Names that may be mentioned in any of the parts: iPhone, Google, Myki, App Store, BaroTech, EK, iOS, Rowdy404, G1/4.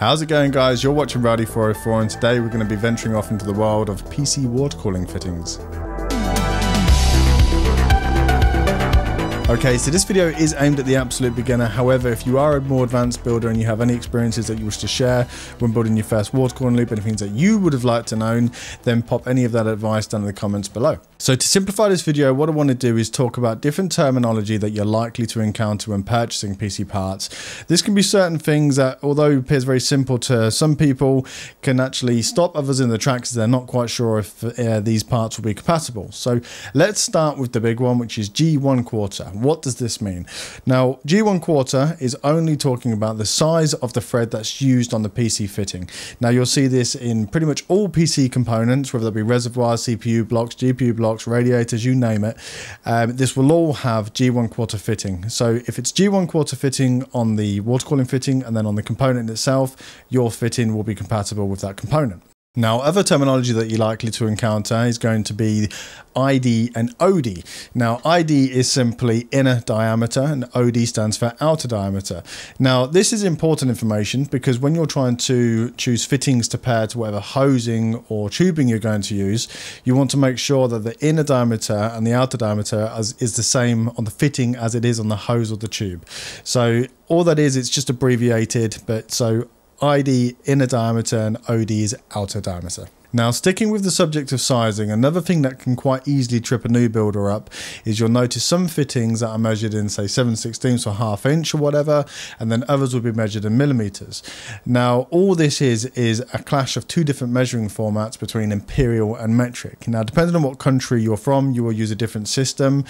How's it going, guys? You're watching Rowdy404, and today we're going to be venturing off into the world of PC water cooling fittings. Okay, so this video is aimed at the absolute beginner. However, if you are a more advanced builder and you have any experiences that you wish to share when building your first water cooling loop, and things that you would have liked to know, then pop any of that advice down in the comments below. So to simplify this video, what I want to do is talk about different terminology that you're likely to encounter when purchasing PC parts. This can be certain things that, although it appears very simple to some people, can actually stop others in the tracks as they're not quite sure if these parts will be compatible. So let's start with the big one, which is G1/4. What does this mean? Now, G1/4 is only talking about the size of the thread that's used on the PC fitting. Now, you'll see this in pretty much all PC components, whether that be reservoirs, CPU blocks, GPU blocks, radiators, you name it. This will all have G1/4 fitting. So if it's G1/4 fitting on the water cooling fitting and then on the component itself, your fitting will be compatible with that component. Now, other terminology that you're likely to encounter is going to be ID and OD. Now, ID is simply inner diameter and OD stands for outer diameter. Now, this is important information because when you're trying to choose fittings to pair to whatever hosing or tubing you're going to use, you want to make sure that the inner diameter and the outer diameter is the same on the fitting as it is on the hose or the tube. So all that is, it's just abbreviated, but so ID inner diameter and OD is outer diameter. Now, sticking with the subject of sizing, another thing that can quite easily trip a new builder up is you'll notice some fittings that are measured in, say, 7/16 or half inch or whatever, and then others will be measured in millimeters. Now, all this is a clash of two different measuring formats between imperial and metric. Now, depending on what country you're from, you will use a different system,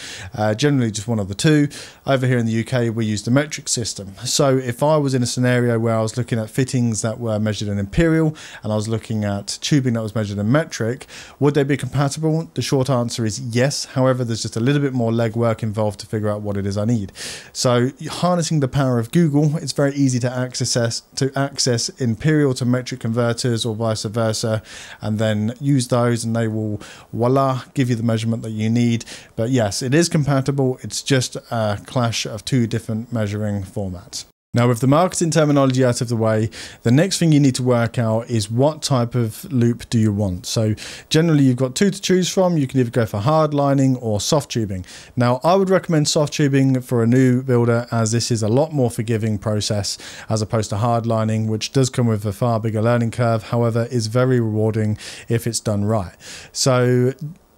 generally just one of the two. Over here in the UK, we use the metric system. So if I was in a scenario where I was looking at fittings that were measured in imperial and I was looking at tubing that was measured in metric, would they be compatible? The short answer is yes. However, there's just a little bit more legwork involved to figure out what it is I need. So harnessing the power of Google, it's very easy to access imperial to metric converters or vice versa, and then use those and they will, voila, give you the measurement that you need. But yes, it is compatible. It's just a clash of two different measuring formats. Now, with the marketing terminology out of the way, the next thing you need to work out is what type of loop do you want. So generally, you've got two to choose from. You can either go for hard lining or soft tubing. Now, I would recommend soft tubing for a new builder, as this is a lot more forgiving process as opposed to hard lining, which does come with a far bigger learning curve. However, is very rewarding if it's done right. So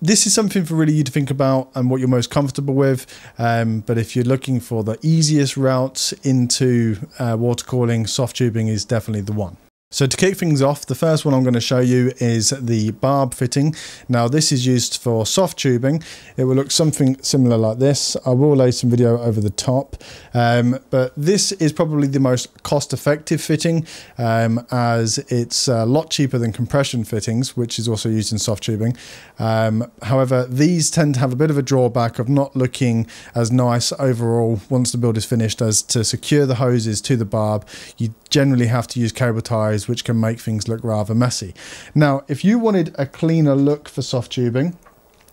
this is something for really you to think about and what you're most comfortable with. But if you're looking for the easiest route into water cooling, soft tubing is definitely the one. So to kick things off, the first one I'm going to show you is the barb fitting. Now, this is used for soft tubing. It will look something similar like this. I will lay some video over the top, but this is probably the most cost-effective fitting, as it's a lot cheaper than compression fittings, which is also used in soft tubing. However, these tend to have a bit of a drawback of not looking as nice overall once the build is finished, as to secure the hoses to the barb, you generally have to use cable ties, which can make things look rather messy. Now, if you wanted a cleaner look for soft tubing,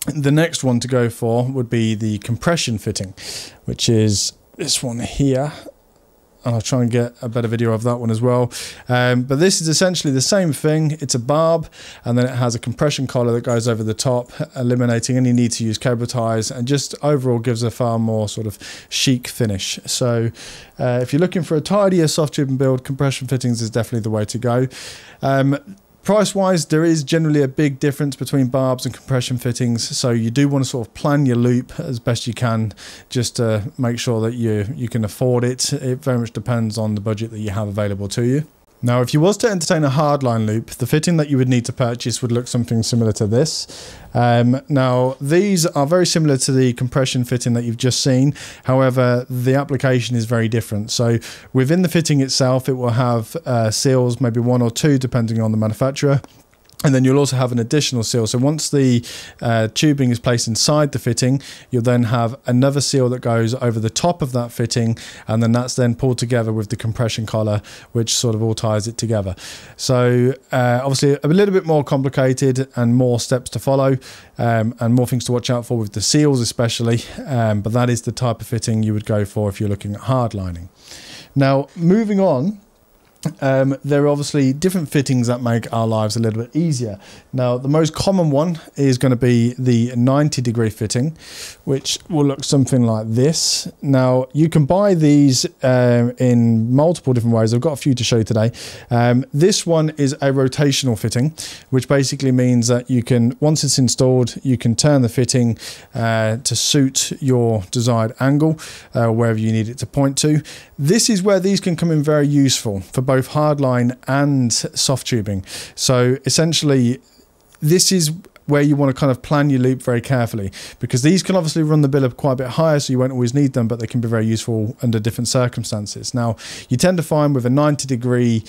the next one to go for would be the compression fitting, which is this one here. And I'll try and get a better video of that one as well. But this is essentially the same thing. It's a barb and then it has a compression collar that goes over the top, eliminating any need to use cable ties, and just overall gives a far more sort of chic finish. So if you're looking for a tidier soft tubing build, compression fittings is definitely the way to go. Price-wise, there is generally a big difference between barbs and compression fittings, so you do want to sort of plan your loop as best you can, just to make sure that you can afford it. It very much depends on the budget that you have available to you. Now, if you was to entertain a hardline loop, the fitting that you would need to purchase would look something similar to this. Now, these are very similar to the compression fitting that you've just seen. However, the application is very different. So within the fitting itself, it will have seals, maybe one or two, depending on the manufacturer. And then you'll also have an additional seal. So once the tubing is placed inside the fitting, you'll then have another seal that goes over the top of that fitting. And then that's then pulled together with the compression collar, which sort of all ties it together. So obviously a little bit more complicated and more steps to follow, and more things to watch out for with the seals especially. But that is the type of fitting you would go for if you're looking at hard lining. Now, moving on There are obviously different fittings that make our lives a little bit easier. Now, the most common one is going to be the 90-degree fitting, which will look something like this. Now, you can buy these in multiple different ways. I've got a few to show you today. This one is a rotational fitting, which basically means that you can, once it's installed, you can turn the fitting to suit your desired angle, wherever you need it to point to. This is where these can come in very useful for both hardline and soft tubing. So essentially, this is where you want to kind of plan your loop very carefully, because these can obviously run the bill up quite a bit higher, so you won't always need them, but they can be very useful under different circumstances. Now, you tend to find with a 90-degree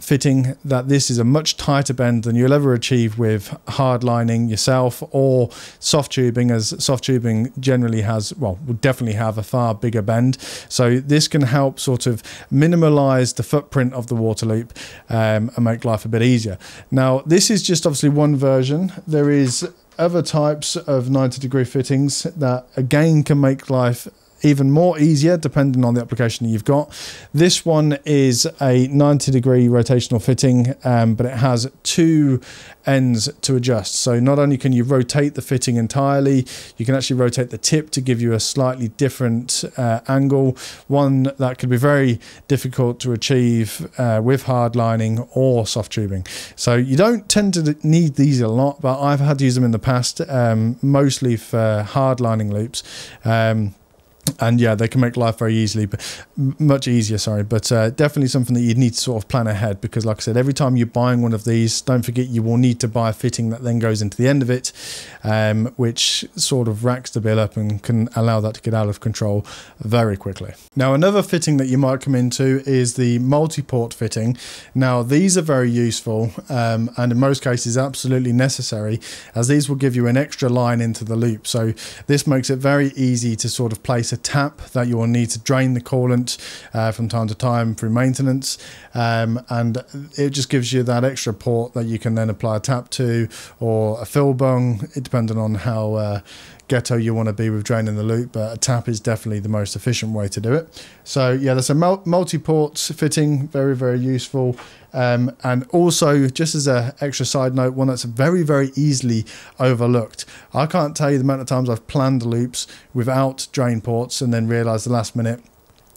fitting that this is a much tighter bend than you'll ever achieve with hard lining yourself or soft tubing, as soft tubing generally has, well, will definitely have a far bigger bend. So this can help sort of minimalize the footprint of the water loop and make life a bit easier. Now, this is just obviously one version. There is other types of 90-degree fittings that again can make life even more easier depending on the application that you've got. This one is a 90-degree rotational fitting, but it has two ends to adjust. So not only can you rotate the fitting entirely, you can actually rotate the tip to give you a slightly different angle, one that could be very difficult to achieve with hard lining or soft tubing. So you don't tend to need these a lot, but I've had to use them in the past, mostly for hard lining loops. And yeah, they can make life very easily, but much easier, sorry. But definitely something that you'd need to sort of plan ahead, because like I said, every time you're buying one of these, don't forget you will need to buy a fitting that then goes into the end of it, which sort of racks the bill up and can allow that to get out of control very quickly. Now, another fitting that you might come into is the multi-port fitting. Now, these are very useful and in most cases absolutely necessary, as these will give you an extra line into the loop. So this makes it very easy to sort of place a tap that you will need to drain the coolant from time to time through maintenance, and it just gives you that extra port that you can then apply a tap to, or a fill bung, depending on how ghetto you want to be with draining the loop, but a tap is definitely the most efficient way to do it. So yeah, that's a multi-port fitting, very, very useful, and also just as a extra side note, one that's very, very easily overlooked. I can't tell you the amount of times I've planned loops without drain ports and then realized the last minute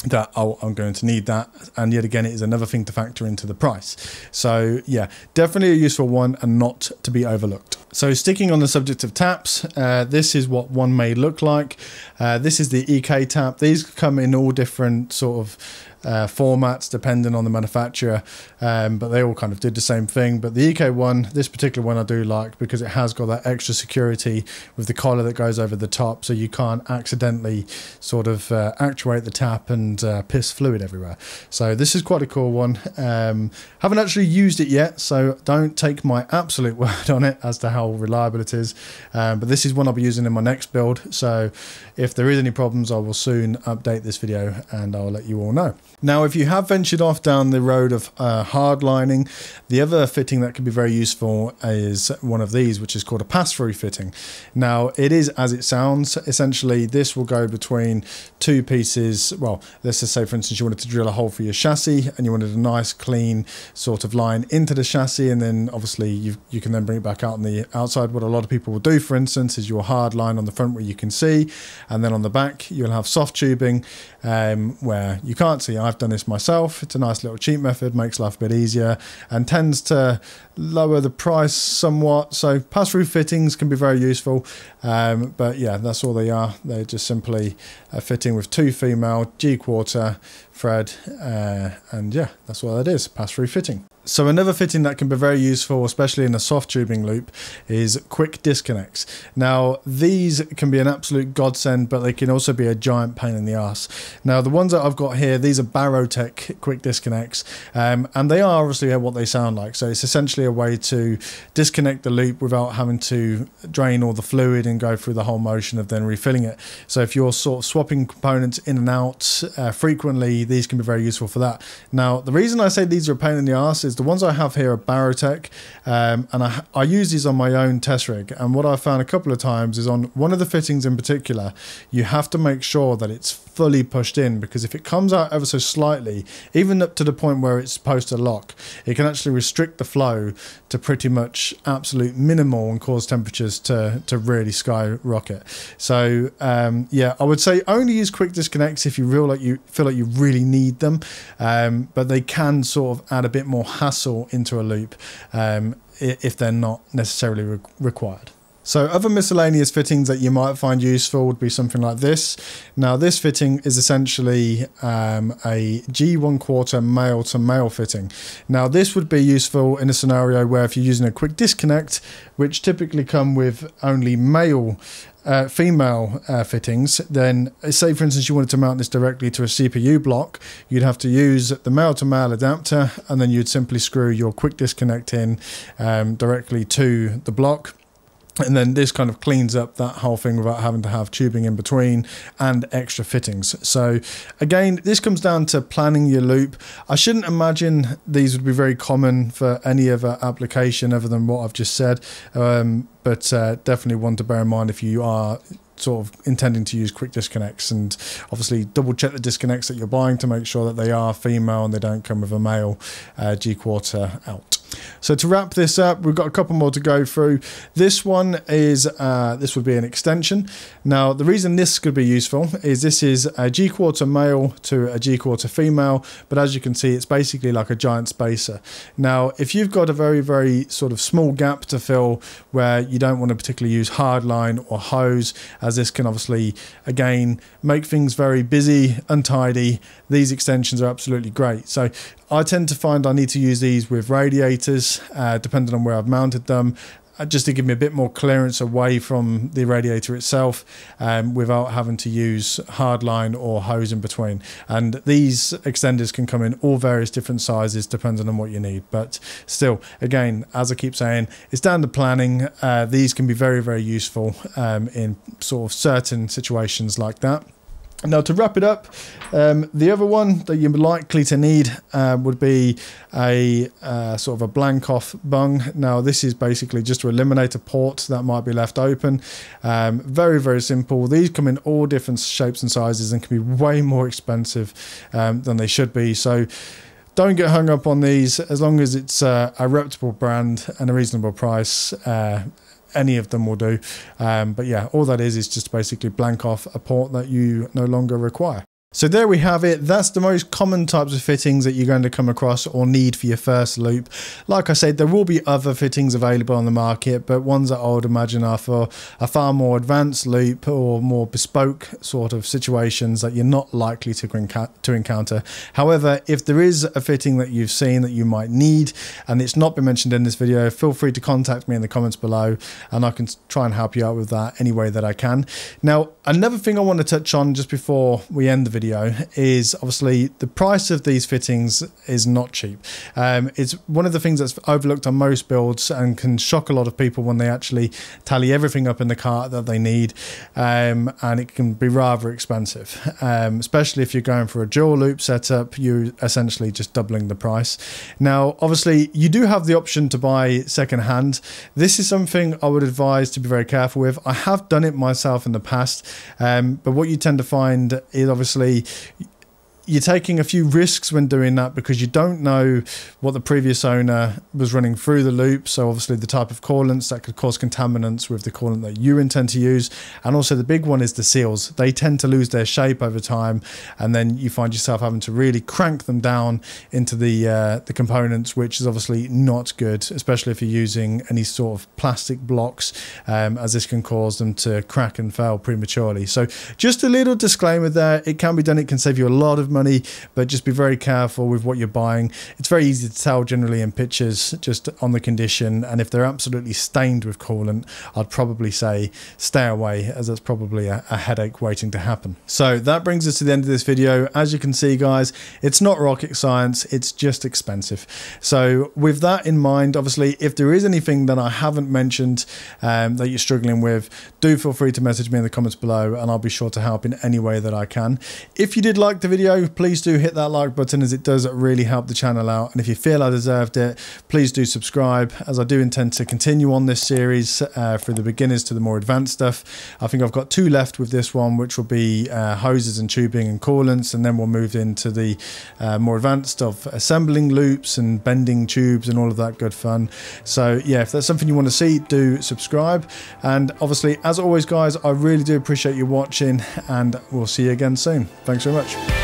that, oh, I'm going to need that, and yet again it is another thing to factor into the price. So yeah, definitely a useful one and not to be overlooked. So sticking on the subject of taps, this is what one may look like. This is the EK tap. These come in all different sort of formats depending on the manufacturer, but they all kind of did the same thing. But the EK one, this particular one I do like, because it has got that extra security with the collar that goes over the top, so you can't accidentally sort of actuate the tap and piss fluid everywhere. So this is quite a cool one. Haven't actually used it yet, so don't take my absolute word on it as to how reliable it is, but this is one I'll be using in my next build, so if there is any problems I will soon update this video and I'll let you all know. Now, if you have ventured off down the road of hard lining, the other fitting that can be very useful is one of these, which is called a pass-through fitting. Now, it is as it sounds. Essentially, this will go between two pieces. Well, let's just say, for instance, you wanted to drill a hole for your chassis and you wanted a nice clean sort of line into the chassis, and then obviously you can then bring it back out on the outside. What a lot of people will do, for instance, is your hard line on the front where you can see, and then on the back you'll have soft tubing where you can't see. I've done this myself. It's a nice little cheap method, makes life a bit easier and tends to lower the price somewhat. So pass-through fittings can be very useful, but yeah, that's all they are. They're just simply a fitting with two female G1/4 thread, and yeah, that's all that is, pass-through fitting. So another fitting that can be very useful, especially in a soft tubing loop, is quick disconnects. Now, these can be an absolute godsend, but they can also be a giant pain in the ass. Now, the ones that I've got here, these are BaroTech quick disconnects, and they are obviously what they sound like. So it's essentially a way to disconnect the loop without having to drain all the fluid and go through the whole motion of then refilling it. So if you're sort of swapping components in and out frequently, these can be very useful for that. Now, the reason I say these are a pain in the ass is The ones I have here are BaroTech, and I use these on my own test rig. And what I've found a couple of times is on one of the fittings in particular, you have to make sure that it's fully pushed in, because if it comes out ever so slightly, even up to the point where it's supposed to lock, it can actually restrict the flow to pretty much absolute minimal and cause temperatures to really skyrocket. So yeah, I would say only use quick disconnects if you feel like you really need them, but they can sort of add a bit more hassle into a loop if they're not necessarily required. So other miscellaneous fittings that you might find useful would be something like this. Now this fitting is essentially a G1/4 male to male fitting. Now this would be useful in a scenario where if you're using a quick disconnect, which typically come with only male female fittings, then say for instance you wanted to mount this directly to a CPU block, you'd have to use the male to male adapter, and then you'd simply screw your quick disconnect in directly to the block. And then this kind of cleans up that whole thing without having to have tubing in between and extra fittings. So again, this comes down to planning your loop. I shouldn't imagine these would be very common for any other application other than what I've just said, but definitely one to bear in mind if you are sort of intending to use quick disconnects. And obviously double check the disconnects that you're buying to make sure that they are female and they don't come with a male G1/4 out. So to wrap this up, we've got a couple more to go through. This one is, this would be an extension. Now the reason this could be useful is this is a G1/4 male to a G1/4 female, but as you can see, it's basically like a giant spacer. Now if you've got a very, very sort of small gap to fill where you don't want to particularly use hard line or hose, as this can obviously, again, make things very busy, untidy, these extensions are absolutely great. So I tend to find I need to use these with radiators, depending on where I've mounted them, just to give me a bit more clearance away from the radiator itself, without having to use hard line or hose in between. And these extenders can come in all various different sizes depending on what you need, but still, again, as I keep saying, it's down to planning. These can be very, very useful in sort of certain situations like that. Now to wrap it up, the other one that you're likely to need would be a sort of a blank off bung. Now this is basically just to eliminate a port that might be left open. Very, very simple. These come in all different shapes and sizes and can be way more expensive than they should be. So don't get hung up on these. As long as it's a reputable brand and a reasonable price, any of them will do, but yeah, all that is just basically blank off a port that you no longer require. So there we have it. That's the most common types of fittings that you're going to come across or need for your first loop. Like I said, there will be other fittings available on the market, but ones that I would imagine are for a far more advanced loop or more bespoke sort of situations that you're not likely to encounter. However, if there is a fitting that you've seen that you might need and it's not been mentioned in this video, feel free to contact me in the comments below and I can try and help you out with that any way that I can. Now, another thing I want to touch on just before we end the video is obviously the price of these fittings is not cheap. It's one of the things that's overlooked on most builds and can shock a lot of people when they actually tally everything up in the cart that they need, and it can be rather expensive, especially if you're going for a dual loop setup. You're essentially just doubling the price. Now obviously you do have the option to buy second hand. This is something I would advise to be very careful with. I have done it myself in the past, but what you tend to find is obviously you're taking a few risks when doing that, because you don't know what the previous owner was running through the loop. So obviously the type of coolants that could cause contaminants with the coolant that you intend to use. And also the big one is the seals. They tend to lose their shape over time, and then you find yourself having to really crank them down into the components, which is obviously not good, especially if you're using any sort of plastic blocks, as this can cause them to crack and fail prematurely. So just a little disclaimer there. It can be done. It can save you a lot of money. But just be very careful with what you're buying. It's very easy to tell generally in pictures just on the condition, and if they're absolutely stained with coolant, I'd probably say stay away, as that's probably a headache waiting to happen. So that brings us to the end of this video. As you can see, guys, it's not rocket science, it's just expensive. So with that in mind, obviously if there is anything that I haven't mentioned that you're struggling with, do feel free to message me in the comments below and I'll be sure to help in any way that I can. If you did like the video, go, please do hit that like button, as it does really help the channel out. And if you feel I deserved it, please do subscribe, as I do intend to continue on this series from the beginners to the more advanced stuff. I think I've got two left with this one, which will be hoses and tubing and coolants, and then we'll move into the more advanced of assembling loops and bending tubes and all of that good fun. So yeah, if that's something you want to see, do subscribe. And obviously, as always guys, I really do appreciate you watching, and we'll see you again soon. Thanks very much.